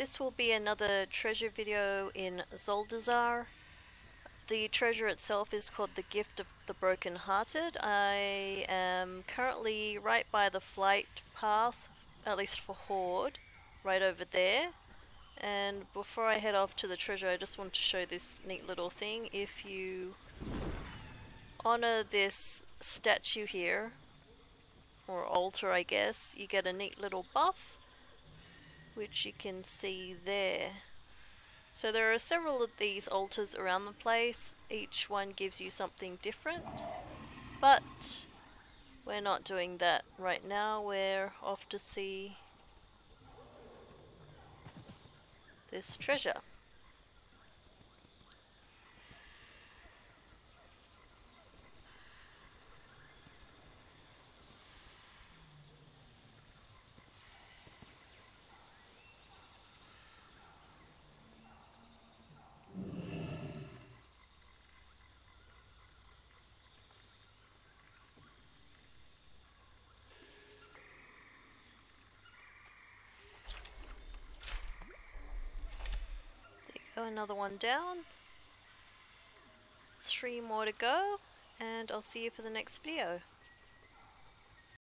This will be another treasure video in Zuldazar. The treasure itself is called the Gift of the Brokenhearted. I am currently right by the flight path, at least for Horde, right over there. And before I head off to the treasure, I just want to show this neat little thing. If you honor this statue here, or altar I guess, you get a neat little buff, which you can see there. So there are several of these altars around the place. Each one gives you something different, but we're not doing that right now. We're off to see this treasure. Another one down, 3 more to go, and I'll see you for the next video.